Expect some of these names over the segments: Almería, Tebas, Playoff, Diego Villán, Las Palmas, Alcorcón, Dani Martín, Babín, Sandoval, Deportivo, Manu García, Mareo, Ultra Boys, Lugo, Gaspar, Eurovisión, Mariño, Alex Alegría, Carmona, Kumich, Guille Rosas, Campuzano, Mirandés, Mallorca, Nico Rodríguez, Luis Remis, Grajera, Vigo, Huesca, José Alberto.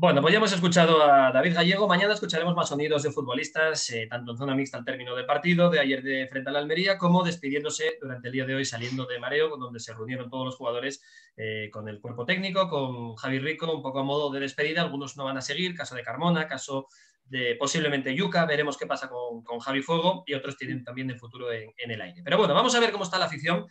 Bueno, pues ya hemos escuchado a David Gallego. Mañana escucharemos más sonidos de futbolistas, tanto en zona mixta al término de partido de ayer de frente a la Almería, como despidiéndose durante el día de hoy saliendo de Mareo, donde se reunieron todos los jugadores con el cuerpo técnico, con Javi Rico, un poco a modo de despedida. Algunos no van a seguir, caso de Carmona, caso de posiblemente Yuka, veremos qué pasa con Javi Fuego, y otros tienen también el futuro en el aire. Pero bueno, vamos a ver cómo está la afición.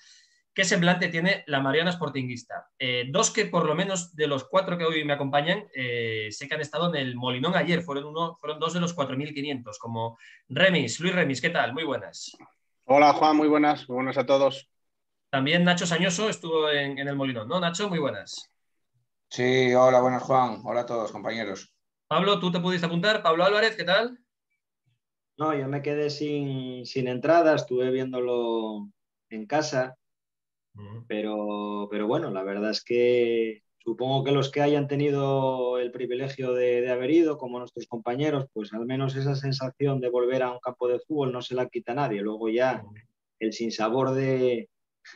¿Qué semblante tiene la Mariana Sportinguista? Dos que por lo menos de los cuatro que hoy me acompañan, sé que han estado en el Molinón ayer, fueron dos de los 4.500, como Remis, Luis Remis, ¿qué tal? Muy buenas. Hola Juan, muy buenas a todos. También Nacho Sañoso estuvo en el Molinón, ¿no Nacho? Muy buenas. Sí, hola, buenas Juan, hola a todos compañeros. Pablo, ¿tú te pudiste apuntar? Pablo Álvarez, ¿qué tal? No, yo me quedé sin entrada, estuve viéndolo en casa. Pero bueno, la verdad es que supongo que los que hayan tenido el privilegio de haber ido, como nuestros compañeros, pues al menos esa sensación de volver a un campo de fútbol no se la quita nadie. Luego ya el sinsabor del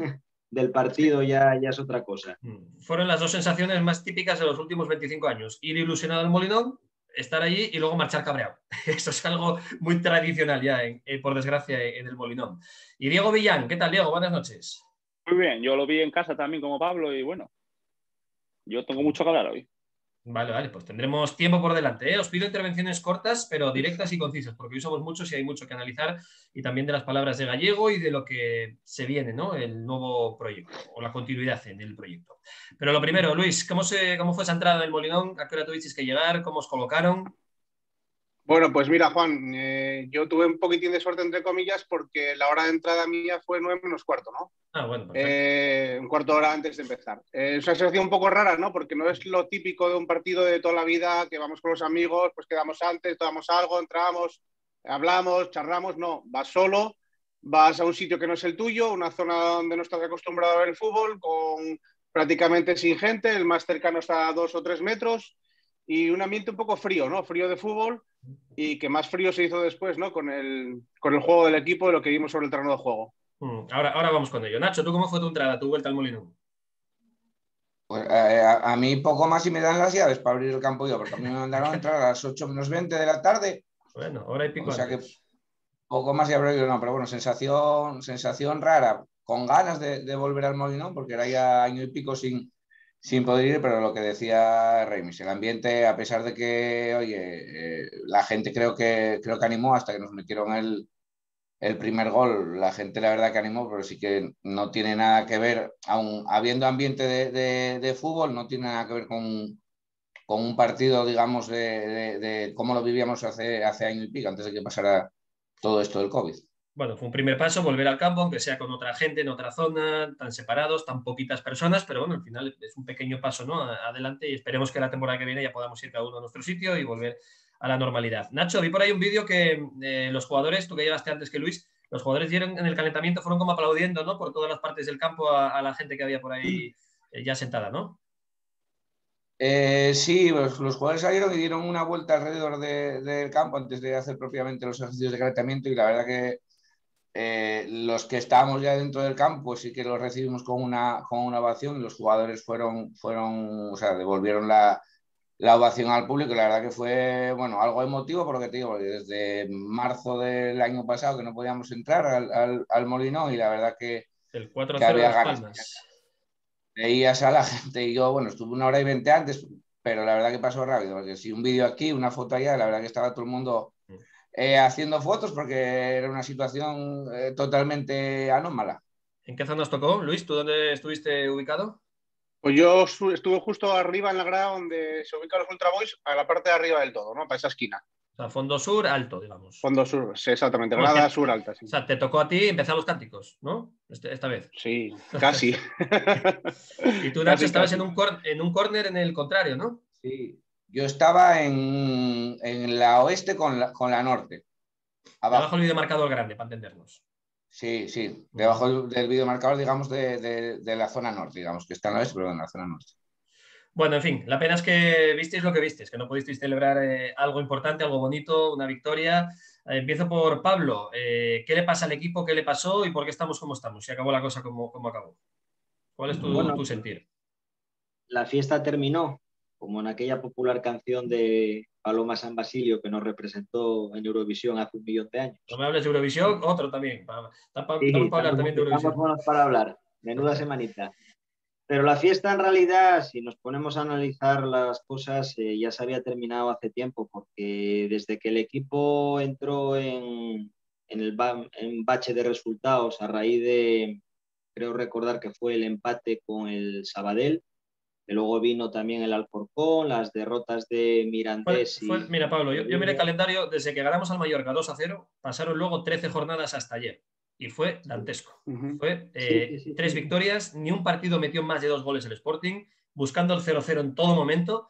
partido ya es otra cosa. Fueron las dos sensaciones más típicas de los últimos 25 años. Ir ilusionado al Molinón, estar allí y luego marchar cabreado. Eso es algo muy tradicional ya, por desgracia, en el Molinón. Y Diego Villán, ¿qué tal Diego? Buenas noches. Muy bien, yo lo vi en casa también como Pablo y bueno, yo tengo mucho que hablar hoy. Vale, pues tendremos tiempo por delante, ¿eh? Os pido intervenciones cortas pero directas y concisas, porque hoy somos muchos y hay mucho que analizar, y también de las palabras de Gallego y de lo que se viene, ¿no? El nuevo proyecto o la continuidad en el proyecto. Pero lo primero, Luis, ¿cómo fue esa entrada del Molinón? ¿A qué hora tuvisteis que llegar? ¿Cómo os colocaron? Bueno, pues mira Juan, yo tuve un poquitín de suerte entre comillas porque la hora de entrada mía fue 9 menos cuarto, ¿no? Ah, bueno, perfecto. Un cuarto de hora antes de empezar. Es una sensación un poco rara, ¿no? Porque no es lo típico de un partido de toda la vida, que vamos con los amigos, pues quedamos antes, tomamos algo, entramos, hablamos, charlamos. No, vas solo, vas a un sitio que no es el tuyo, una zona donde no estás acostumbrado a ver el fútbol, con prácticamente sin gente, el más cercano está a 2 o 3 metros. Y un ambiente un poco frío, ¿no? Frío de fútbol, y que más frío se hizo después, ¿no? Con el juego del equipo, de lo que vimos sobre el terreno de juego. Ahora vamos con ello. Nacho, ¿tú cómo fue tu entrada, tu vuelta al Molinón? Pues a mí poco más y me dan las llaves para abrir el campo yo, porque a mí me mandaron a entrar a las 8 menos 20 de la tarde. Bueno, hora y pico. O sea que poco más y abrir yo, no, pero bueno, sensación rara, con ganas de volver al Molinón, porque era ya año y pico sin poder ir, pero lo que decía Remis, el ambiente, a pesar de que, oye, la gente creo que animó hasta que nos metieron el primer gol, la gente la verdad que animó, pero sí que no tiene nada que ver, aun habiendo ambiente de fútbol, no tiene nada que ver con un partido, digamos, de cómo lo vivíamos hace año y pico, antes de que pasara todo esto del COVID. Bueno, fue un primer paso, volver al campo, aunque sea con otra gente, en otra zona, tan separados, tan poquitas personas, pero bueno, al final es un pequeño paso, ¿no? Adelante, y esperemos que la temporada que viene ya podamos ir cada uno a nuestro sitio y volver a la normalidad. Nacho, vi por ahí un vídeo que los jugadores, tú que llegaste antes que Luis, los jugadores dieron en el calentamiento, fueron como aplaudiendo, ¿no? Por todas las partes del campo a la gente que había por ahí ya sentada, ¿no? Sí, pues los jugadores salieron y dieron una vuelta alrededor del campo antes de hacer propiamente los ejercicios de calentamiento, y la verdad que los que estábamos ya dentro del campo pues sí que los recibimos con una ovación, y los jugadores devolvieron la ovación al público. La verdad que fue, bueno, algo emotivo, porque te digo, desde marzo del año pasado que no podíamos entrar al Molinón, y la verdad que el 4-0 de Las Palmas. Veías a la gente, y yo, bueno, estuve 1 hora y 20 antes, pero la verdad que pasó rápido, porque si un vídeo aquí, una foto allá, la verdad que estaba todo el mundo haciendo fotos, porque era una situación totalmente anómala. ¿En qué zona os tocó, Luis? ¿Tú dónde estuviste ubicado? Pues yo estuve justo arriba en la grada donde se ubican los Ultra Boys, a la parte de arriba del todo, ¿no? Para esa esquina. O sea, fondo sur alto, digamos. Fondo sur, sí, exactamente, grada sur alta. Sí. O sea, te tocó a ti empezar los cánticos, ¿no? Esta vez. Sí, casi. Y tú, Nacho, estabas en un córner en el contrario, ¿no? Sí. Yo estaba en la oeste con la norte. Debajo del videomarcador grande, para entendernos. Sí. Debajo del videomarcador, digamos, de la zona norte, digamos, que está en la oeste, pero en la zona norte. Bueno, en fin, la pena es que visteis lo que visteis, que no pudisteis celebrar algo importante, algo bonito, una victoria. Empiezo por Pablo. ¿Qué le pasa al equipo? ¿Qué le pasó? ¿Y por qué estamos como estamos? ¿Se acabó la cosa como acabó? ¿Cuál es tu sentir? La fiesta terminó. como en aquella popular canción de Paloma San Basilio que nos representó en Eurovisión hace 1.000.000 de años. No me hables de Eurovisión, otro también. Para hablar también de Eurovisión. Estamos para hablar, menuda semanita. Pero la fiesta en realidad, si nos ponemos a analizar las cosas, ya se había terminado hace tiempo, porque desde que el equipo entró en bache de resultados a raíz de, creo recordar que fue el empate con el Sabadell, que luego vino también el Alcorcón, las derrotas de Mirandés. Mira, Pablo, yo miré el calendario, desde que ganamos al Mallorca 2-0, pasaron luego 13 jornadas hasta ayer. Y fue dantesco. Fue 3 victorias, ni un partido metió más de 2 goles el Sporting, buscando el 0-0 en todo momento.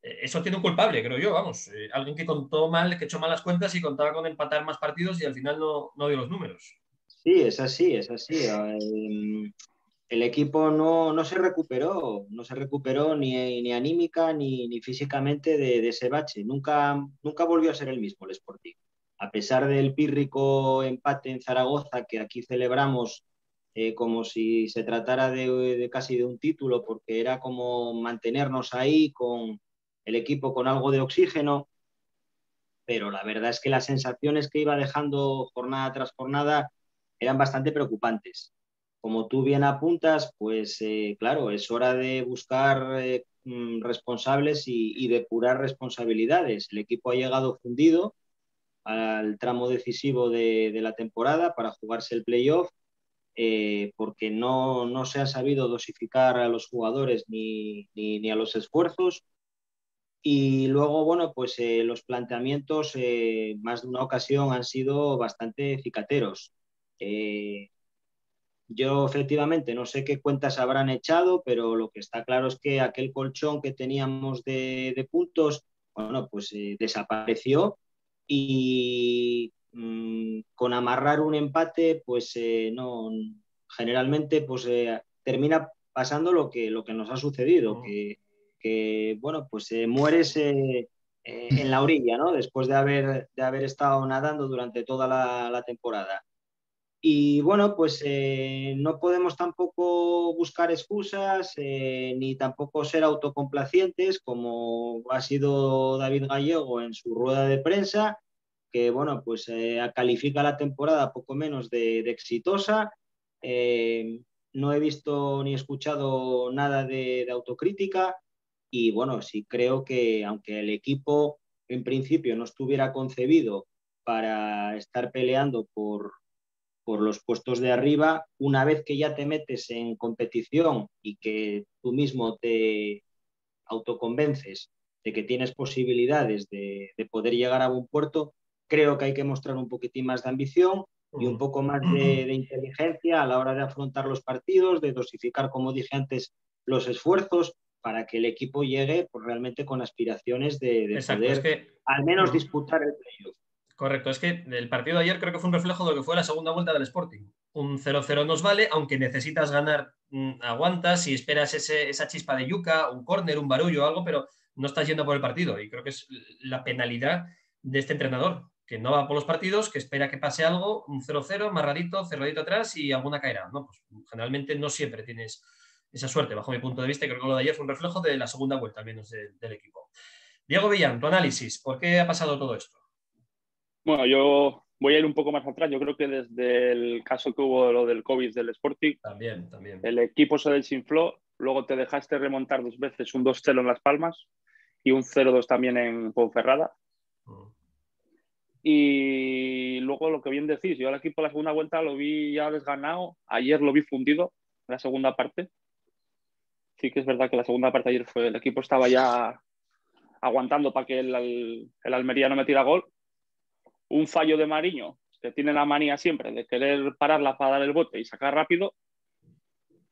Eso tiene un culpable, creo yo, vamos. Alguien que contó mal, que echó malas cuentas y contaba con empatar más partidos y al final no dio los números. Sí, es así, es así. El equipo no se recuperó, ni anímica ni físicamente de ese bache. Nunca volvió a ser el mismo el Sporting. A pesar del pírrico empate en Zaragoza, que aquí celebramos como si se tratara de casi de un título, porque era como mantenernos ahí con el equipo con algo de oxígeno, pero la verdad es que las sensaciones que iba dejando jornada tras jornada eran bastante preocupantes. Como tú bien apuntas, pues claro, es hora de buscar responsables y depurar responsabilidades. El equipo ha llegado fundido al tramo decisivo de la temporada para jugarse el playoff, porque no se ha sabido dosificar a los jugadores ni a los esfuerzos. Y luego, bueno, pues los planteamientos más de una ocasión han sido bastante cicateros. Yo efectivamente no sé qué cuentas habrán echado, pero lo que está claro es que aquel colchón que teníamos de puntos, bueno, pues desapareció. Y con amarrar un empate, pues no, generalmente pues, termina pasando lo que nos ha sucedido, que bueno, pues mueres en la orilla, ¿no? Después de haber estado nadando durante toda la temporada. Y bueno, pues no podemos tampoco buscar excusas, ni tampoco ser autocomplacientes, como ha sido David Gallego en su rueda de prensa, que bueno, pues califica la temporada poco menos de exitosa. No he visto ni escuchado nada de autocrítica y bueno, sí creo que aunque el equipo en principio no estuviera concebido para estar peleando por los puestos de arriba, una vez que ya te metes en competición y que tú mismo te autoconvences de que tienes posibilidades de poder llegar a buen puerto, creo que hay que mostrar un poquitín más de ambición y un poco más de inteligencia a la hora de afrontar los partidos, de dosificar, como dije antes, los esfuerzos para que el equipo llegue pues, realmente con aspiraciones de Exacto, poder es que... al menos disputar el playoff. Correcto, es que el partido de ayer creo que fue un reflejo de lo que fue la segunda vuelta del Sporting. Un 0-0 nos vale, aunque necesitas ganar, aguantas y esperas esa chispa de Yuka, un córner, un barullo o algo, pero no estás yendo por el partido. Y creo que es la penalidad de este entrenador, que no va por los partidos, que espera que pase algo, un 0-0, más rarito, cerradito atrás y alguna caerá. No, pues generalmente no siempre tienes esa suerte, bajo mi punto de vista. Creo que lo de ayer fue un reflejo de la segunda vuelta, al menos del equipo. Diego Villán, tu análisis, ¿por qué ha pasado todo esto? Bueno, yo voy a ir un poco más atrás. Yo creo que desde el caso que hubo lo del COVID del Sporting, también. El equipo se desinfló, luego te dejaste remontar 2 veces, un 2-0 en Las Palmas y un 0-2 también en Ponferrada. Y luego lo que bien decís, yo al equipo la segunda vuelta lo vi ya desganado, ayer lo vi fundido en la segunda parte. Sí que es verdad que la segunda parte ayer fue, el equipo estaba ya aguantando para que el Almería no metiera gol. Un fallo de Mariño, que tiene la manía siempre de querer pararla para dar el bote y sacar rápido,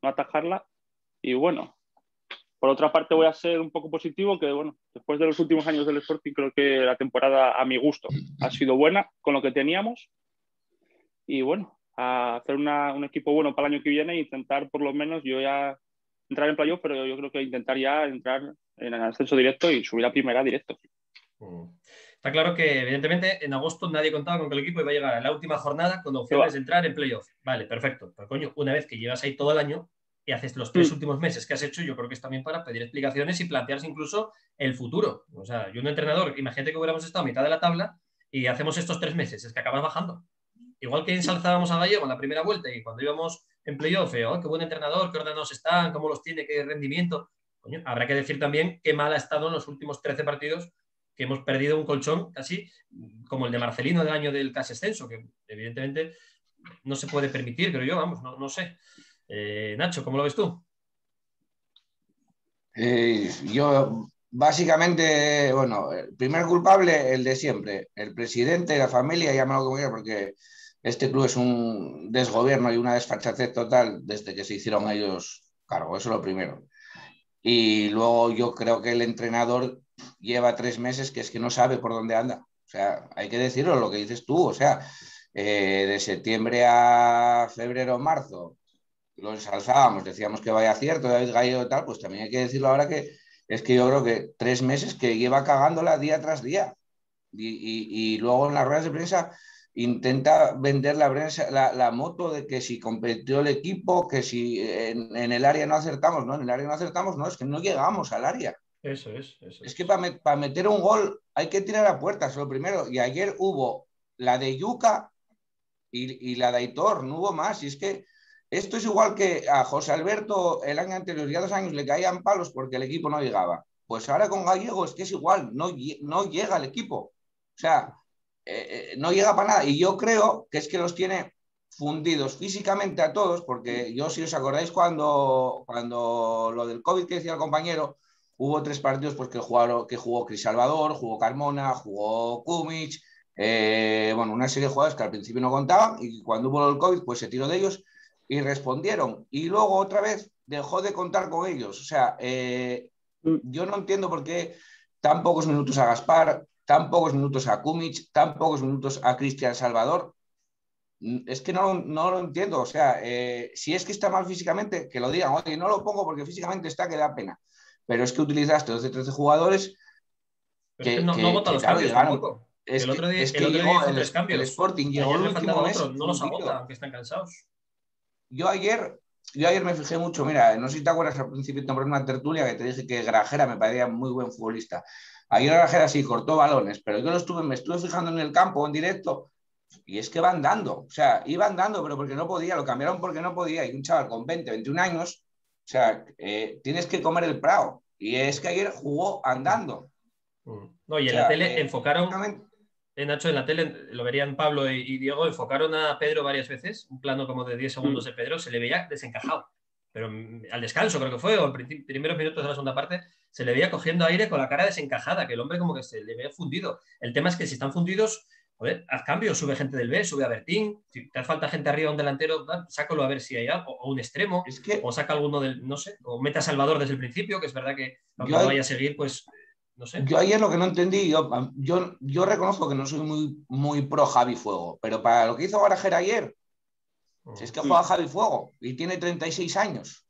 no atajarla. Y bueno, por otra parte voy a ser un poco positivo, que bueno, después de los últimos años del Sporting creo que la temporada a mi gusto ha sido buena con lo que teníamos. Y bueno, a hacer un equipo bueno para el año que viene e intentar por lo menos yo ya entrar en playoff, pero yo creo que intentar ya entrar en el ascenso directo y subir a primera directo. Está claro que, evidentemente, en agosto nadie contaba con que el equipo iba a llegar a la última jornada con opciones de entrar en playoff. Vale, perfecto. Pero, coño, una vez que llevas ahí todo el año, y haces los tres últimos meses que has hecho, yo creo que es también para pedir explicaciones y plantearse incluso el futuro. O sea, yo un entrenador, imagínate que hubiéramos estado a mitad de la tabla y hacemos estos 3 meses, es que acabas bajando. Igual que ensalzábamos a Gallego en la primera vuelta y cuando íbamos en playoff, oh, qué buen entrenador, qué ordenados están, cómo los tiene, qué rendimiento. Coño, habrá que decir también qué mal ha estado en los últimos 13 partidos, que hemos perdido un colchón casi como el de Marcelino del año del casi ascenso, que evidentemente no se puede permitir, creo yo, vamos, no sé. Nacho, ¿cómo lo ves tú? Yo, básicamente, bueno, el primer culpable, el de siempre, el presidente, la familia, llámalo como quiera, porque este club es un desgobierno y una desfachatez total desde que se hicieron a ellos cargo, eso es lo primero. Y luego yo creo que el entrenador lleva 3 meses que es que no sabe por dónde anda. O sea, hay que decirlo, lo que dices tú, o sea, de septiembre a febrero, marzo, lo ensalzábamos, decíamos que vaya cierto, David Gallego y tal, pues también hay que decirlo ahora que es que yo creo que 3 meses que lleva cagándola día tras día. Y luego en las ruedas de prensa intenta vender la moto de que si competió el equipo, que si en el área no acertamos, no, en el área no acertamos, no, es que no llegamos al área. Eso es. Es que para meter un gol hay que tirar a puertas, lo primero. Y ayer hubo la de Yuka y la de Aitor, no hubo más. Y es que esto es igual que a José Alberto el año anterior, ya 2 años le caían palos porque el equipo no llegaba. Pues ahora con Gallego es que es igual, no llega el equipo. O sea, no llega para nada. Y yo creo que es que los tiene fundidos físicamente a todos, porque yo, si os acordáis, cuando lo del COVID que decía el compañero, hubo 3 partidos pues, que jugó Cristian Salvador, jugó Carmona, jugó Kumich, bueno, una serie de jugadores que al principio no contaban y cuando hubo el COVID pues se tiró de ellos y respondieron. Y luego otra vez dejó de contar con ellos. O sea, yo no entiendo por qué tan pocos minutos a Gaspar, tan pocos minutos a Kumich, tan pocos minutos a Cristian Salvador. Es que no lo entiendo. O sea, si es que está mal físicamente, que lo digan. Oye, no lo pongo porque físicamente está que da pena. Pero es que utilizaste 12, 13 jugadores que, es que no vota los cambios tampoco. Es que el otro día llegó el Sporting, llegó el último mes. No los agota, aunque están cansados. Yo ayer me fijé mucho, mira, no sé si te acuerdas al principio de una tertulia que te dije que Grajera me parecía muy buen futbolista. Ayer Grajera sí cortó balones, pero yo me estuve fijando en el campo, en directo, y es que van dando, o sea, iban dando, pero porque no podía, lo cambiaron porque no podía, y un chaval con 20, 21 años, o sea, tienes que comer el prao, y es que ayer jugó andando. No, y en la tele enfocaron... Nacho, en la tele, lo verían Pablo y Diego, enfocaron a Pedro varias veces, un plano como de 10 segundos de Pedro, se le veía desencajado, pero al descanso creo que fue, o en primeros minutos de la segunda parte, se le veía cogiendo aire con la cara desencajada, que el hombre como que se le veía fundido. El tema es que si están fundidos, joder, haz cambio, sube gente del B, sube a Bertín, si te hace falta gente arriba, un delantero, sácalo a ver si hay algo, o un extremo, es que... o saca alguno del, no sé, o meta a Salvador desde el principio, que es verdad que aunque no vaya a seguir, pues... No sé. Yo ayer lo que no entendí, yo reconozco que no soy muy pro Javi Fuego, pero para lo que hizo Grajera ayer, si es que juega Javi Fuego y tiene 36 años.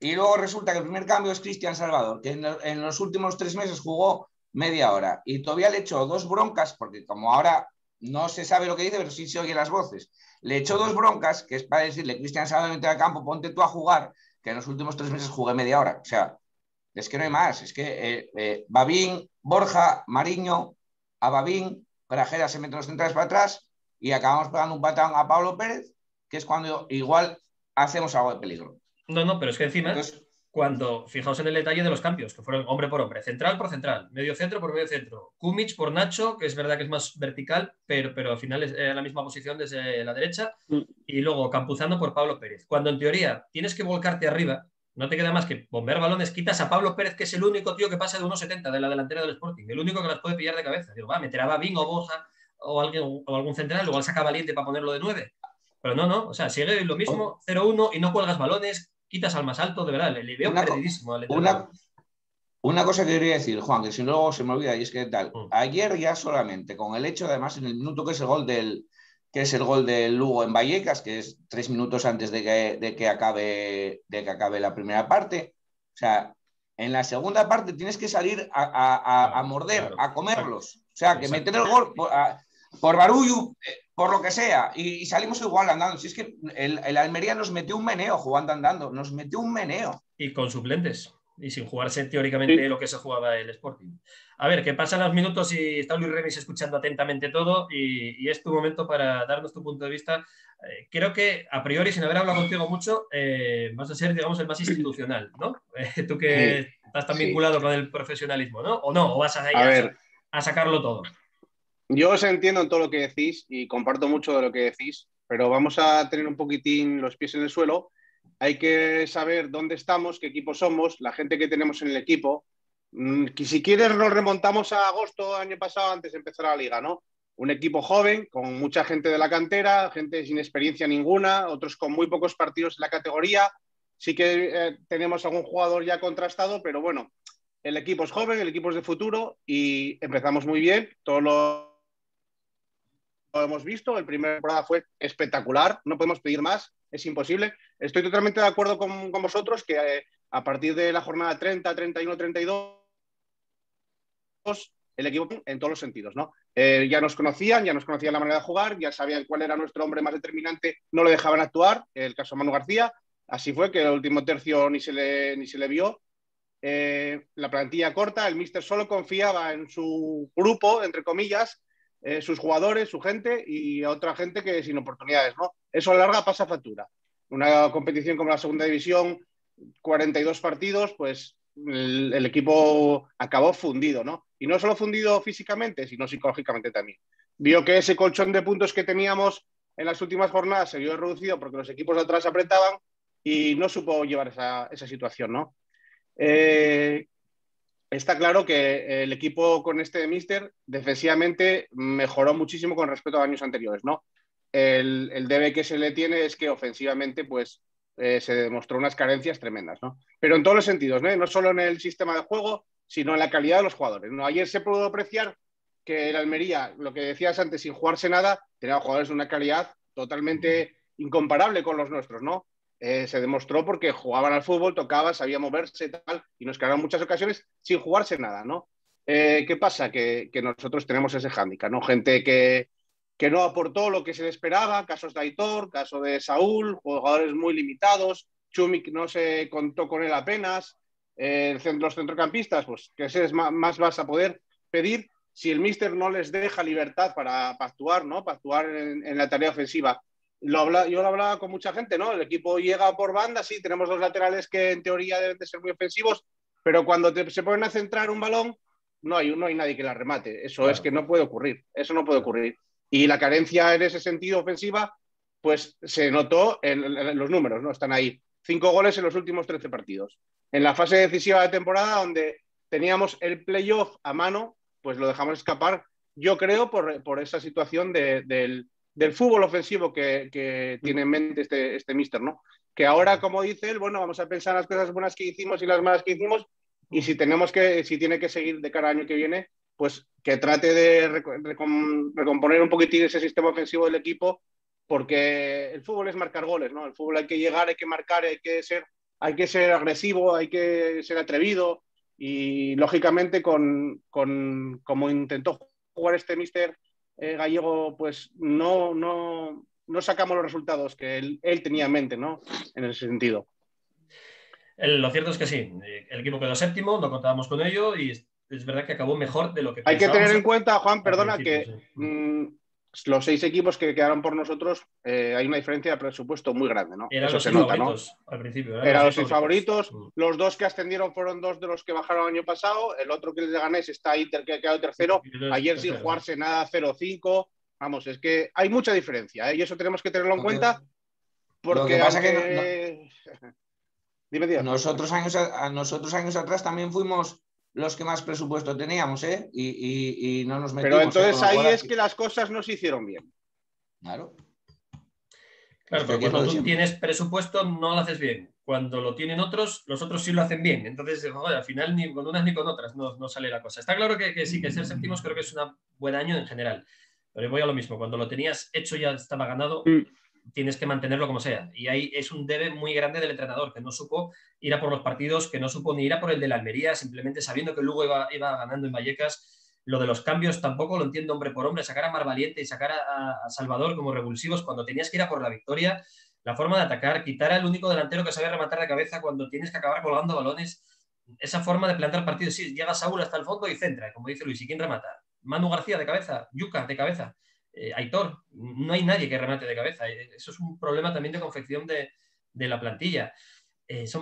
Y luego resulta que el primer cambio es Cristian Salvador, que en los últimos 3 meses jugó media hora y todavía le echó 2 broncas, porque como ahora no se sabe lo que dice, pero sí se oye las voces. Le echó 2 broncas, que es para decirle, Cristian Salvador, entra al campo, ponte tú a jugar, que en los últimos 3 meses jugué media hora. O sea... Es que no hay más, es que Babín, Borja, Mariño, a Babín, Grajera se mete los centrales para atrás y acabamos pegando un patán a Pablo Pérez, que es cuando igual hacemos algo de peligro. No, pero es que encima, entonces, cuando fijaos en el detalle de los cambios, que fueron hombre por hombre, central por central, medio centro por medio centro, Kumich por Nacho, que es verdad que es más vertical, pero al final es la misma posición desde la derecha, y luego Campuzano por Pablo Pérez. Cuando en teoría tienes que volcarte arriba, no te queda más que bombear balones, quitas a Pablo Pérez, que es el único tío que pasa de 1,70 de la delantera del Sporting, el único que las puede pillar de cabeza. Digo, va, meterá Babín o Borja o algún central, luego saca Valiente para ponerlo de 9. Pero no, o sea, sigue lo mismo, 0-1 y no cuelgas balones, quitas al más alto, de verdad, le veo perdidísimo. Una cosa que quería decir, Juan, que si no luego se me olvida, y es que tal, ayer ya solamente, con el hecho de además en el minuto que es el gol del... que es el gol del Lugo en Vallecas, que es 3 minutos antes de que acabe la primera parte. O sea, en la segunda parte tienes que salir a morder, a comerlos. O sea, que meter el gol por barullo por lo que sea, y salimos igual andando. Si es que el Almería nos metió un meneo jugando andando, nos metió un meneo. Y con suplentes, y sin jugarse teóricamente sí, lo que se jugaba el Sporting. A ver, que pasan los minutos y está Luis Remis escuchando atentamente todo, y es tu momento para darnos tu punto de vista. Creo que, a priori, sin haber hablado contigo mucho, vas a ser, digamos, el más institucional, ¿no? Tú que sí, estás tan vinculado con el profesionalismo, ¿no? ¿O no? ¿O vas a ir a sacarlo todo? Yo os entiendo en todo lo que decís y comparto mucho de lo que decís, pero vamos a tener un poquitín los pies en el suelo. Hay que saber dónde estamos, qué equipo somos, la gente que tenemos en el equipo. Que si quieres nos remontamos a agosto año pasado antes de empezar la liga, ¿no? Un equipo joven, con mucha gente de la cantera, gente sin experiencia ninguna, otros con muy pocos partidos en la categoría. Sí que tenemos algún jugador ya contrastado, pero bueno, el equipo es joven, el equipo es de futuro y empezamos muy bien. Todo lo hemos visto, el primer temporada fue espectacular, no podemos pedir más, es imposible. Estoy totalmente de acuerdo con vosotros que a partir de la jornada 30, 31, 32, el equipo en todos los sentidos, ¿no? Ya nos conocían la manera de jugar, ya sabían cuál era nuestro hombre más determinante, no lo dejaban actuar, el caso Manu García, así fue que el último tercio ni se le vio. La plantilla corta, el míster solo confiaba en su grupo, entre comillas, sus jugadores, su gente y otra gente que sin oportunidades, ¿no? Eso a la larga pasa factura. Una competición como la segunda división, 42 partidos, pues el equipo acabó fundido, ¿no? Y no solo fundido físicamente, sino psicológicamente también. Vio que ese colchón de puntos que teníamos en las últimas jornadas se vio reducido porque los equipos de atrás apretaban y no supo llevar esa situación, ¿no? Está claro que el equipo con este míster defensivamente mejoró muchísimo con respecto a años anteriores, ¿no? El debe que se le tiene es que ofensivamente pues, se demostró unas carencias tremendas, ¿no? Pero en todos los sentidos, ¿no? No solo en el sistema de juego, sino en la calidad de los jugadores, ¿no? Ayer se pudo apreciar que el Almería, lo que decías antes, sin jugarse nada, tenía jugadores de una calidad totalmente incomparable con los nuestros, ¿no? Se demostró porque jugaban al fútbol, tocaban, sabían moverse tal, y nos quedaron muchas ocasiones sin jugarse nada, ¿no? ¿Qué pasa? Que nosotros tenemos ese hándicap, ¿no? Gente que no aportó lo que se le esperaba, casos de Aitor, caso de Saúl, jugadores muy limitados, Kumich no se contó con él apenas, los centrocampistas, pues que ese es más vas a poder pedir si el míster no les deja libertad para actuar, ¿no? Para actuar en la tarea ofensiva. Yo lo hablaba con mucha gente, ¿no? El equipo llega por banda, sí, tenemos dos laterales que en teoría deben de ser muy ofensivos, pero cuando se ponen a centrar un balón, no hay nadie que la remate. Eso claro. Es que no puede ocurrir, eso no puede ocurrir. Y la carencia en ese sentido ofensiva, pues se notó en los números, ¿no? Están ahí. 5 goles en los últimos 13 partidos. En la fase decisiva de temporada, donde teníamos el playoff a mano, pues lo dejamos escapar, yo creo, por esa situación del fútbol ofensivo que tiene en mente este míster, ¿no? Que ahora, como dice él, bueno, vamos a pensar en las cosas buenas que hicimos y las malas que hicimos, y si tiene que seguir de cara al año que viene, pues que trate de recomponer un poquitín ese sistema ofensivo del equipo, porque el fútbol es marcar goles, ¿no? El fútbol hay que llegar, hay que marcar, hay que ser agresivo, hay que ser atrevido, y lógicamente como intentó jugar este míster Gallego, pues no sacamos los resultados que él tenía en mente, ¿no? En ese sentido. Lo cierto es que sí, el equipo quedó séptimo, no contábamos con ello y es verdad que acabó mejor de lo que pensábamos. Hay que tener en cuenta, Juan, perdona, que los 6 equipos que quedaron por nosotros hay una diferencia de presupuesto muy grande, ¿no? Eran los 6 favoritos, ¿no? Al principio. Eran los 6 favoritos, los 2 que ascendieron fueron 2 de los que bajaron el año pasado, el otro que les de Ganés está Inter, que ha quedado tercero, ayer sin jugarse nada, 0-5, vamos, es que hay mucha diferencia, ¿eh? Y eso tenemos que tenerlo en cuenta, porque pasa que dime. Nosotros años atrás también fuimos los que más presupuesto teníamos, ¿eh? Y no nos metimos. Pero entonces ahí es que las cosas no se hicieron bien. Claro, porque cuando tú tienes presupuesto no lo haces bien. Cuando lo tienen otros, los otros sí lo hacen bien. Entonces, joder, al final ni con unas ni con otras no sale la cosa. Está claro que sí, que ser séptimos creo que es un buen año en general. Pero voy a lo mismo. Cuando lo tenías hecho ya estaba ganado. Tienes que mantenerlo como sea. Y ahí es un debe muy grande del entrenador, que no supo ir a por los partidos, que no supo ni ir a por el de la Almería, simplemente sabiendo que Lugo iba ganando en Vallecas. Lo de los cambios tampoco lo entiendo hombre por hombre, sacar a Mar Valiente y sacar a Salvador como revulsivos cuando tenías que ir a por la victoria, la forma de atacar, quitar al único delantero que sabe rematar de cabeza cuando tienes que acabar colgando balones, esa forma de plantar partidos, sí, llega Saúl hasta el fondo y centra, como dice Luis, ¿y quién remata? Manu García de cabeza, Yuka de cabeza, Aitor, no hay nadie que remate de cabeza, eso es un problema también de confección de la plantilla.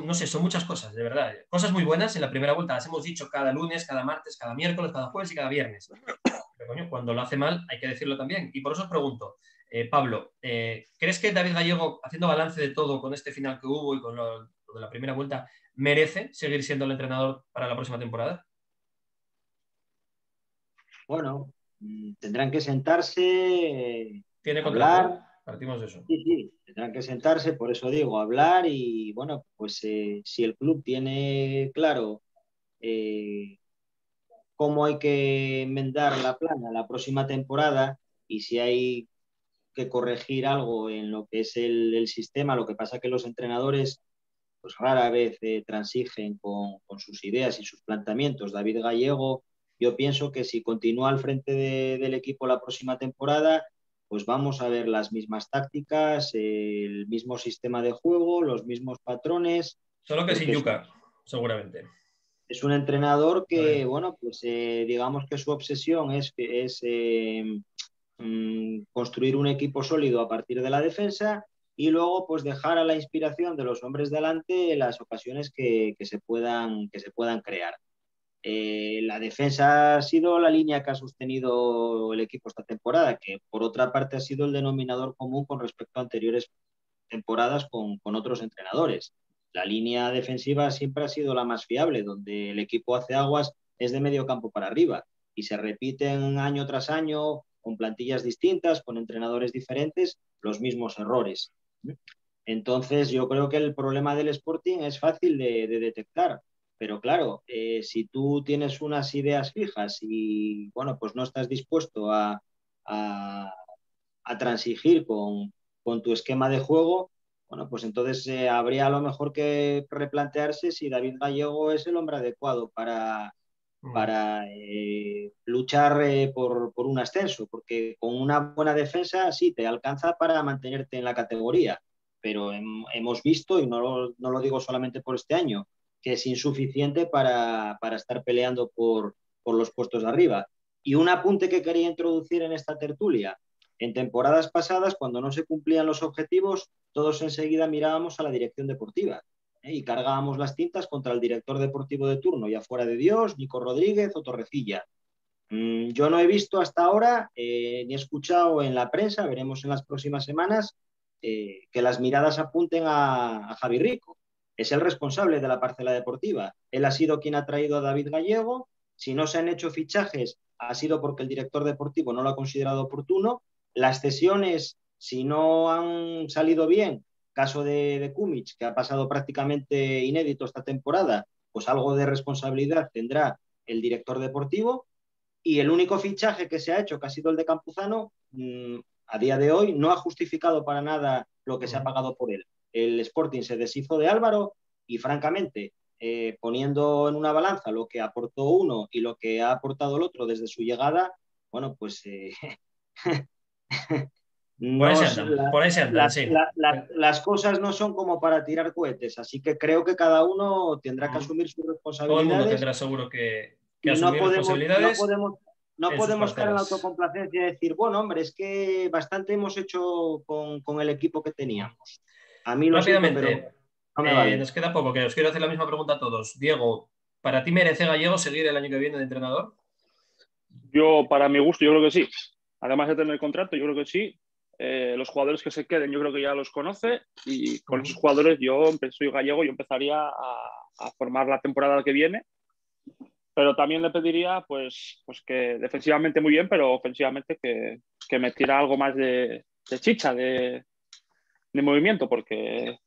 No sé, son muchas cosas, de verdad. Cosas muy buenas en la primera vuelta, las hemos dicho cada lunes, cada martes, cada miércoles, cada jueves y cada viernes. Pero coño, cuando lo hace mal hay que decirlo también. Y por eso os pregunto, Pablo, ¿crees que David Gallego, haciendo balance de todo con este final que hubo y con lo de la primera vuelta, merece seguir siendo el entrenador para la próxima temporada? Bueno, tendrán que sentarse, tiene contrato, hablar... Partimos de eso. Sí, sí, tendrán que sentarse, por eso digo, hablar y, bueno, pues si el club tiene claro cómo hay que enmendar la plana la próxima temporada y si hay que corregir algo en lo que es el sistema, lo que pasa es que los entrenadores pues rara vez transigen con sus ideas y sus planteamientos. David Gallego, yo pienso que si continúa al frente del equipo la próxima temporada, pues vamos a ver las mismas tácticas, el mismo sistema de juego, los mismos patrones. Solo que sin Yuka, seguramente. Es un entrenador que, bueno, pues digamos que su obsesión es construir un equipo sólido a partir de la defensa y luego pues dejar a la inspiración de los hombres delante las ocasiones que se puedan crear. La defensa ha sido la línea que ha sostenido el equipo esta temporada, que por otra parte ha sido el denominador común con respecto a anteriores temporadas con otros entrenadores. La línea defensiva siempre ha sido la más fiable, donde el equipo hace aguas es de medio campo para arriba y se repiten año tras año con plantillas distintas, con entrenadores diferentes, los mismos errores. Entonces yo creo que el problema del Sporting es fácil de detectar. Pero claro, si tú tienes unas ideas fijas y bueno, pues no estás dispuesto a transigir con tu esquema de juego, bueno, pues entonces habría a lo mejor que replantearse si David Gallego es el hombre adecuado para luchar por un ascenso, porque con una buena defensa sí te alcanza para mantenerte en la categoría, pero hemos visto, y no lo digo solamente por este año, que es insuficiente para estar peleando por los puestos de arriba. Y un apunte que quería introducir en esta tertulia. En temporadas pasadas, cuando no se cumplían los objetivos, todos enseguida mirábamos a la dirección deportiva, y cargábamos las tintas contra el director deportivo de turno, ya fuera de Dios, Nico Rodríguez o Torrecilla. Yo no he visto hasta ahora, ni he escuchado en la prensa, veremos en las próximas semanas, que las miradas apunten a Javi Rico. Es el responsable de la parcela deportiva. Él ha sido quien ha traído a David Gallego. Si no se han hecho fichajes, ha sido porque el director deportivo no lo ha considerado oportuno. Las cesiones, si no han salido bien, caso de Kumich, que ha pasado prácticamente inédito esta temporada, pues algo de responsabilidad tendrá el director deportivo. Y el único fichaje que se ha hecho, que ha sido el de Campuzano, a día de hoy no ha justificado para nada lo que se ha pagado por él. El Sporting se deshizo de Álvaro y, francamente, poniendo en una balanza lo que aportó uno y lo que ha aportado el otro desde su llegada, bueno, pues... Las cosas no son como para tirar cohetes, así que creo que cada uno tendrá que asumir sus responsabilidades. Todo el mundo tendrá seguro que asumir responsabilidades. No podemos estar en la autocomplacencia y decir, bueno, hombre, es que bastante hemos hecho con el equipo que teníamos. A mí rápidamente, no me vale. Nos queda poco, que os quiero hacer la misma pregunta a todos. Diego, ¿para ti merece Gallego seguir el año que viene de entrenador? Yo, para mi gusto, yo creo que sí. Además de tener el contrato, yo creo que sí. Los jugadores que se queden, yo creo que ya los conoce. Y con esos jugadores, yo empezaría a formar la temporada que viene. Pero también le pediría pues que defensivamente muy bien, pero ofensivamente que metiera algo más de chicha, de movimiento, porque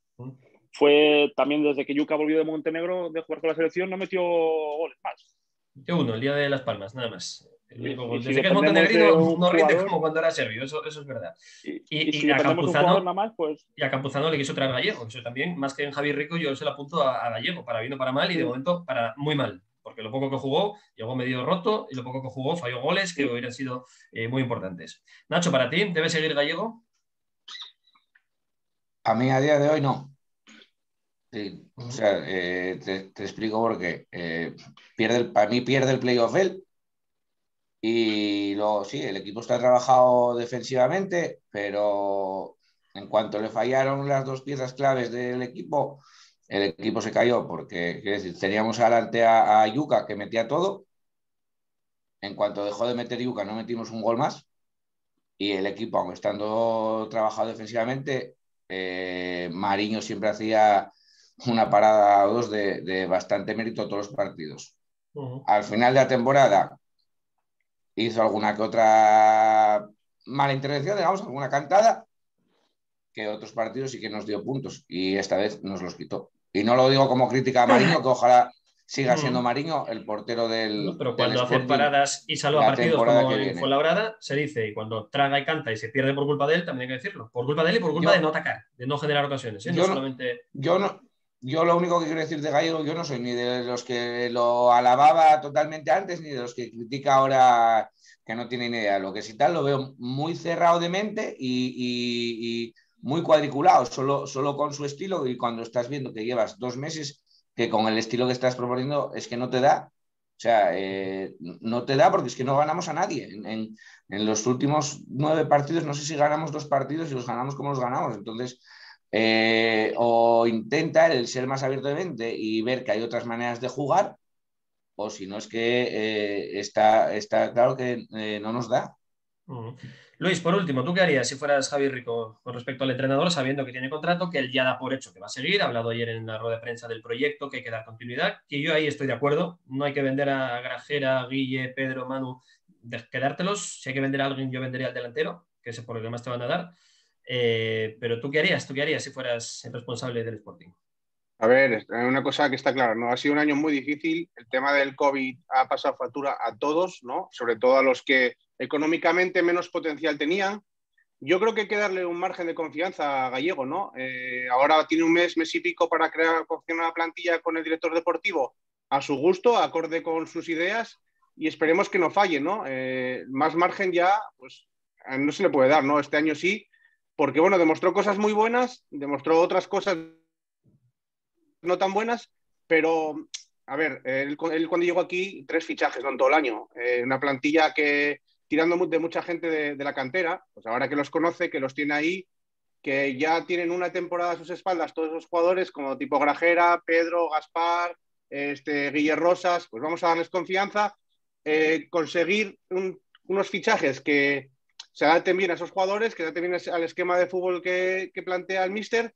fue también desde que Yuka volvió de Montenegro de jugar con la selección, no metió goles más. Metió uno, el día de Las Palmas, nada más. Desde que es montenegrino no rinde como cuando era serbio, eso es verdad. Y a Campuzano, nada más, pues... y a Campuzano le quiso traer Gallego, eso también, más que en Javi Rico, yo se lo apunto a Gallego, para bien o para mal, y de momento para muy mal, porque lo poco que jugó, llegó medio roto y lo poco que jugó falló goles que hubieran sido muy importantes. Nacho, para ti, ¿debe seguir Gallego? A mí a día de hoy no. Sí. O sea, te explico por qué. Para mí pierde el playoff él. Y luego, sí, el equipo está trabajado defensivamente, pero en cuanto le fallaron las dos piezas claves del equipo, el equipo se cayó, porque quiero decir, teníamos adelante a Yuka, que metía todo. En cuanto dejó de meter Yuka, no metimos un gol más. Y el equipo, aunque estando trabajado defensivamente, Mariño siempre hacía una parada o dos de bastante mérito todos los partidos. Al final de la temporada hizo alguna que otra mala intervención, digamos, alguna cantada, que otros partidos sí que nos dio puntos, y esta vez nos los quitó. Y no lo digo como crítica a Mariño, que ojalá siga siendo Mariño el portero del... No, pero cuando hace paradas y salva partidos como en Fuenlabrada, se dice, y cuando traga y canta y se pierde por culpa de él, también hay que decirlo, por culpa de él y por culpa de no atacar, de no generar ocasiones. ¿Eh? No solamente... Yo lo único que quiero decir de Gallego, yo no soy ni de los que lo alababa totalmente antes, ni de los que critica ahora, que no tiene ni idea. Lo que sí tal, lo veo muy cerrado de mente y muy cuadriculado, solo con su estilo. Y cuando estás viendo que llevas 2 meses, que con el estilo que estás proponiendo es que no te da. O sea, no te da porque es que no ganamos a nadie. En los últimos 9 partidos, no sé si ganamos 2 partidos y los ganamos como los ganamos. Entonces... o intenta el ser más abierto de mente y ver que hay otras maneras de jugar, o si no es que está claro que no nos da. Luis, por último, ¿tú qué harías si fueras Javi Rico con respecto al entrenador, sabiendo que tiene contrato, que él ya da por hecho que va a seguir? Ha hablado ayer en la rueda de prensa del proyecto, que hay que dar continuidad, que yo ahí estoy de acuerdo, no hay que vender a Grajera, Guille, Pedro, Manu, quedártelos. Si hay que vender a alguien, yo vendería al delantero, que es por el que más te van a dar. Pero ¿tú qué harías? ¿Tú qué harías si fueras el responsable del Sporting? A ver, una cosa que está clara, ¿no? Ha sido un año muy difícil, el tema del COVID ha pasado factura a todos, ¿no? Sobre todo a los que económicamente menos potencial tenían. Yo creo que hay que darle un margen de confianza a Gallego, ¿no? Ahora tiene un mes, mes y pico para crear una plantilla con el director deportivo a su gusto, acorde con sus ideas, y esperemos que no falle, ¿no? Más margen ya, pues no se le puede dar, ¿no? Este año sí. Porque, bueno, demostró cosas muy buenas, demostró otras cosas no tan buenas, pero, a ver, él cuando llegó aquí, 3 fichajes, ¿no? En todo el año. Una plantilla que, tirando de mucha gente de la cantera, pues ahora que los conoce, que los tiene ahí, que ya tienen una temporada a sus espaldas todos esos jugadores, como tipo Grajera, Pedro, Gaspar, Guille Rosas, pues vamos a darles confianza, conseguir unos fichajes que... se adapten bien a esos jugadores, que se adapten bien al esquema de fútbol que plantea el míster,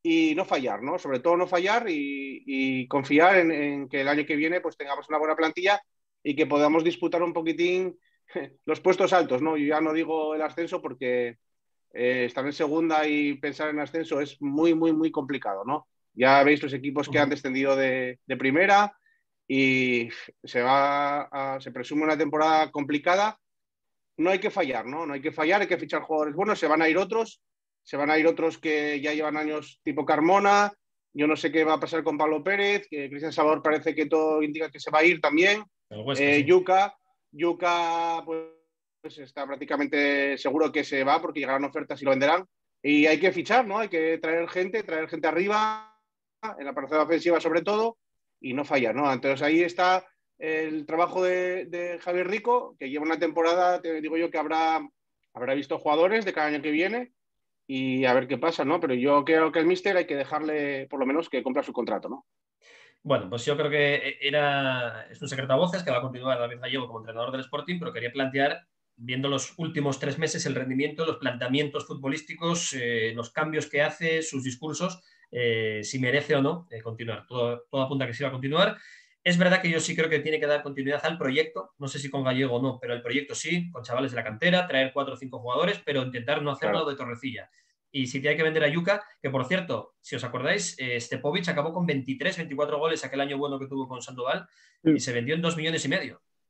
y no fallar, ¿no? Sobre todo no fallar y confiar en que el año que viene pues tengamos una buena plantilla y que podamos disputar un poquitín los puestos altos, ¿no? Yo ya no digo el ascenso porque estar en segunda y pensar en ascenso es muy, muy, muy complicado, ¿no? Ya veis los equipos que han descendido de primera y se presume una temporada complicada. No hay que fallar, ¿no? No hay que fallar, hay que fichar jugadores buenos, se van a ir otros que ya llevan años, tipo Carmona. Yo no sé qué va a pasar con Pablo Pérez, que Cristian Salvador parece que todo indica que se va a ir también. Yuka, pues está prácticamente seguro que se va porque llegarán ofertas y lo venderán. Y hay que fichar, ¿no? Hay que traer gente arriba, en la parcela ofensiva sobre todo, y no fallar, ¿no? Entonces ahí está... el trabajo de Javi Rico, que lleva una temporada, te digo yo, que habrá visto jugadores de cada año que viene y a ver qué pasa, ¿no? Pero yo creo que el míster hay que dejarle, por lo menos, que cumpla su contrato, ¿no? Bueno, pues yo creo que es un secreto a voces que va a continuar David Gallego como entrenador del Sporting, pero quería plantear, viendo los últimos 3 meses, el rendimiento, los planteamientos futbolísticos, los cambios que hace, sus discursos, si merece o no continuar. Todo apunta a que sí va a continuar. Es verdad que yo sí creo que tiene que dar continuidad al proyecto, no sé si con Gallego o no, pero el proyecto sí, con chavales de la cantera, traer 4 o 5 jugadores, pero intentar no hacerlo de Torrecilla. Y si te hay que vender a Yuka, que por cierto, si os acordáis, Stepovic acabó con 23, 24 goles aquel año bueno que tuvo con Sandoval y se vendió en 2,5 millones.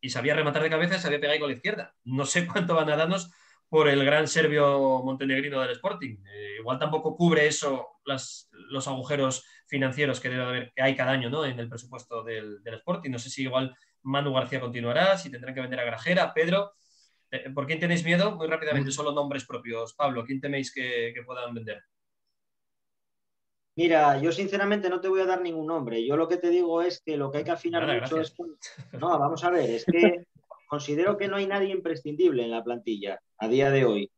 Y sabía rematar de cabeza, sabía pegar con la izquierda. No sé cuánto van a darnos por el gran serbio montenegrino del Sporting. Igual tampoco cubre eso los agujeros financieros que debe haber, que hay cada año, ¿no?, en el presupuesto del Sporting. No sé si igual Manu García continuará, si tendrán que vender a Grajera, Pedro. ¿Por quién tenéis miedo? Muy rápidamente, solo nombres propios. Pablo, ¿quién teméis que puedan vender? Mira, yo sinceramente no te voy a dar ningún nombre. Yo lo que te digo es que lo que hay que afinar mucho es... No, vamos a ver, es que considero que no hay nadie imprescindible en la plantilla a día de hoy.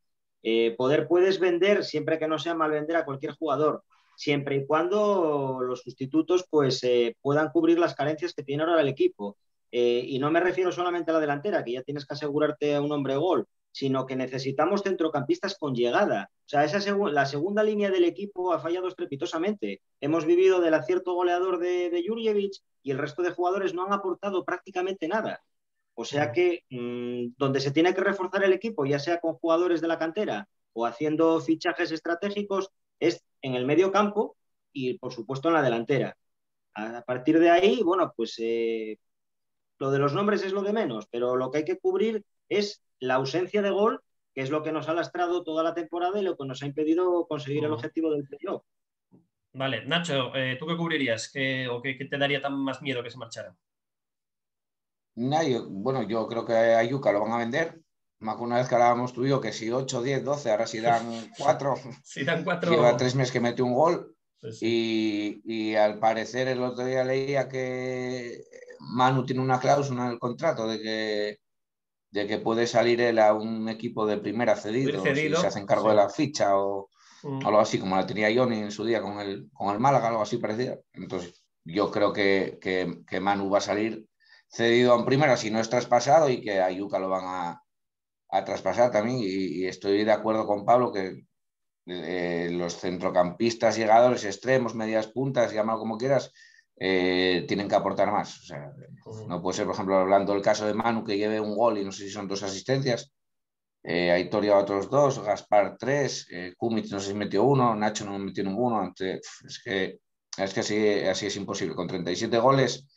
Puedes vender siempre que no sea mal vender a cualquier jugador, siempre y cuando los sustitutos pues puedan cubrir las carencias que tiene ahora el equipo. Y no me refiero solamente a la delantera, que ya tienes que asegurarte a un hombre gol, sino que necesitamos centrocampistas con llegada. O sea, la segunda línea del equipo ha fallado estrepitosamente. Hemos vivido del acierto goleador de Jurjevic y el resto de jugadores no han aportado prácticamente nada. O sea que donde se tiene que reforzar el equipo, ya sea con jugadores de la cantera o haciendo fichajes estratégicos, es en el medio campo y, por supuesto, en la delantera. A partir de ahí, bueno, pues... lo de los nombres es lo de menos, pero lo que hay que cubrir es la ausencia de gol, que es lo que nos ha lastrado toda la temporada y lo que nos ha impedido conseguir el objetivo del playoff. Vale, Nacho, ¿tú qué cubrirías? ¿Qué te daría tan más miedo que se marchara? Yo creo que a Yuka lo van a vender. Más que una vez que hablábamos tú y yo, que si 8, 10, 12, ahora si dan 4. Si dan 4. Lleva 3 meses que mete un gol. Pues sí. Y al parecer el otro día leía que... Manu tiene una cláusula en el contrato de que puede salir él a un equipo de primera cedido. Si se hacen cargo de la ficha o algo así, como la tenía Ioni en su día con el Málaga, algo así parecido. Entonces yo creo que Manu va a salir cedido a un primera si no es traspasado, y que a Yuka lo van a traspasar también, y estoy de acuerdo con Pablo que los centrocampistas, llegadores, extremos, medias puntas, llámalo como quieras, tienen que aportar más. O sea, no puede ser, por ejemplo, hablando del caso de Manu, que lleve un gol y no sé si son 2 asistencias, Aitor lleva otros 2, Gaspar 3, Kumich no sé si metió 1, Nacho no metió ninguno. Es que así es imposible, con 37 goles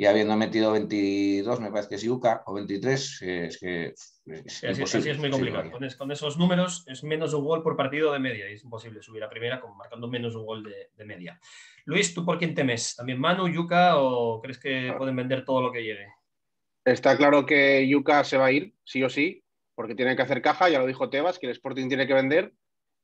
y habiendo metido 22, me parece que es Yuka, o 23, así es muy complicado. Sí, con esos números es menos un gol por partido de media, y es imposible subir a primera marcando menos un gol de media. Luis, ¿tú por quién temes? ¿También Manu, Yuka, o crees que pueden vender todo lo que llegue? Está claro que Yuka se va a ir, sí o sí, porque tiene que hacer caja, ya lo dijo Tebas, que el Sporting tiene que vender,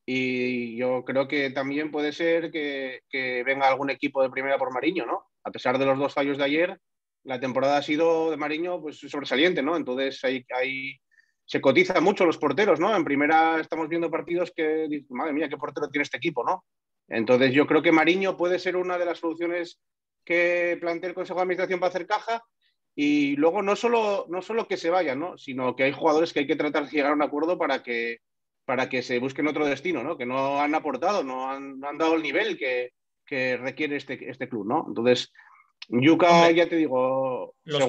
y yo creo que también puede ser que venga algún equipo de primera por Mariño, ¿no? A pesar de los 2 fallos de ayer, la temporada ha sido de Mariño pues sobresaliente, ¿no? Entonces ahí se cotiza mucho los porteros, ¿no? En primera estamos viendo partidos que dices, madre mía, qué portero tiene este equipo, ¿no? Entonces yo creo que Mariño puede ser una de las soluciones que plantea el Consejo de Administración para hacer caja, y luego no solo que se vayan, ¿no?, sino que hay jugadores que hay que tratar de llegar a un acuerdo para que se busquen otro destino, ¿no? Que no han aportado, no han dado el nivel que requiere este club, ¿no? Entonces, Yuka, ya te digo, los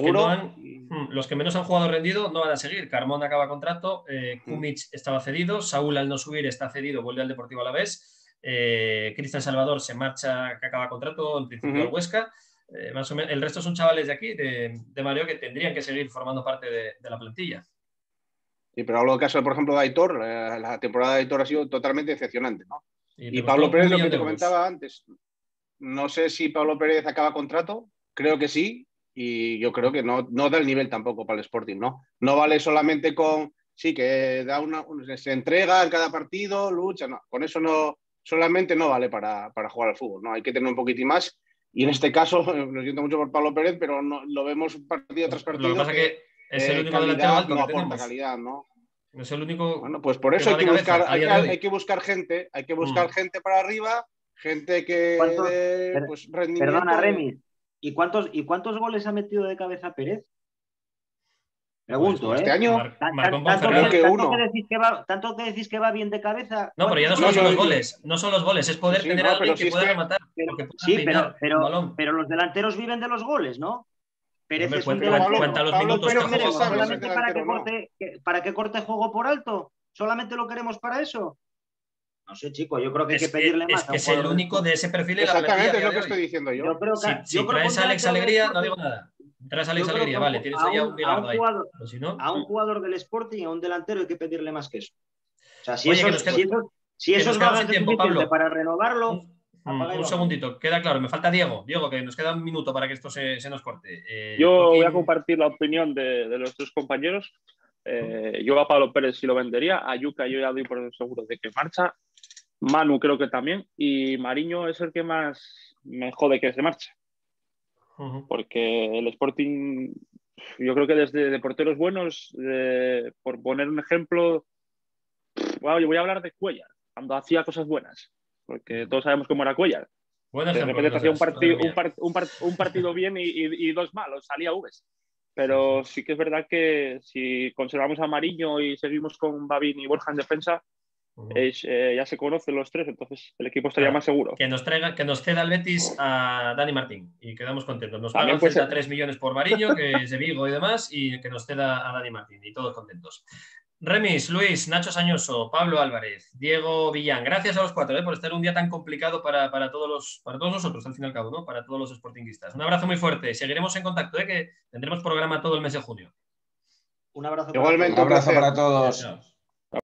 que menos han jugado rendido no van a seguir. Carmona acaba contrato, Kumich estaba cedido, Saúl al no subir está cedido, vuelve al Deportivo a la vez, Cristian Salvador se marcha, que acaba contrato, en principio al Huesca. Más o menos, el resto son chavales de aquí, de Mareo, que tendrían que seguir formando parte de la plantilla. Sí, pero hablo del caso, por ejemplo, de Aitor. La temporada de Aitor ha sido totalmente decepcionante, ¿no? Y Pablo Pérez, lo que te comentaba antes, no sé si Pablo Pérez acaba contrato, creo que sí, y yo creo que no da el nivel tampoco para el Sporting, ¿no? No vale solamente con, sí, que da se entrega en cada partido, lucha, no, con eso no, solamente no vale para jugar al fútbol, ¿no? Hay que tener un poquitín más, y en este caso, lo siento mucho por Pablo Pérez, pero no, lo vemos partido tras partido. Lo que pasa que es el único delantero alto que tenemos. No aporta calidad, ¿no? No es el único. Bueno, pues por eso hay que buscar gente para arriba, gente que... Perdona, Remis, ¿Y cuántos goles ha metido de cabeza Pérez? Pregunto, este año creo que uno. Tanto que decís que va bien de cabeza. No, pero ya no son los goles, es poder tener a alguien que pueda rematar. Sí, pero los delanteros viven de los goles, ¿no? Pérez es un delantero. ¿Para qué corte juego por alto? ¿Solamente lo queremos para eso? No sé, chicos, yo creo que hay que pedirle más. Es que es el único de ese perfil. Exactamente, es lo que estoy diciendo yo. Yo creo que, si traes a Alex Alegría, no digo nada. Traes a Alex Alegría, vale, tienes ahí un Bilardo ahí. A un jugador del Sporting, a un delantero, hay que pedirle más que eso. O sea, si eso es más tiempo, Pablo, para renovarlo... Un segundito, queda claro, me falta Diego. Diego, que nos queda un minuto para que esto se nos corte. Yo voy a compartir la opinión de los tres compañeros. Yo a Pablo Pérez sí lo vendería, a Yuka yo ya doy por seguro de que marcha, Manu creo que también, y Mariño es el que más me jode que se marche, porque el Sporting, yo creo que desde de porteros buenos, por poner un ejemplo, bueno, yo voy a hablar de Cuellar, cuando hacía cosas buenas, porque todos sabemos cómo era Cuellar. Bueno, de repente hacía un partido bien y dos malos, salía V's. Pero sí que es verdad que si conservamos a Mariño y seguimos con Babín y Borja en defensa, ya se conocen los tres, entonces el equipo estaría más seguro. Que nos ceda el Betis a Dani Martín y quedamos contentos. Nos pagan 3 millones por Mariño, que es de Vigo y demás, y que nos ceda a Dani Martín y todos contentos. Remis, Luis, Nacho Sañoso, Pablo Álvarez, Diego Villán, gracias a los cuatro por estar un día tan complicado para todos nosotros, al fin y al cabo, ¿no? Para todos los sportinguistas. Un abrazo muy fuerte, seguiremos en contacto, que tendremos programa todo el mes de junio. Un abrazo. Igualmente, un abrazo para todos. Gracias.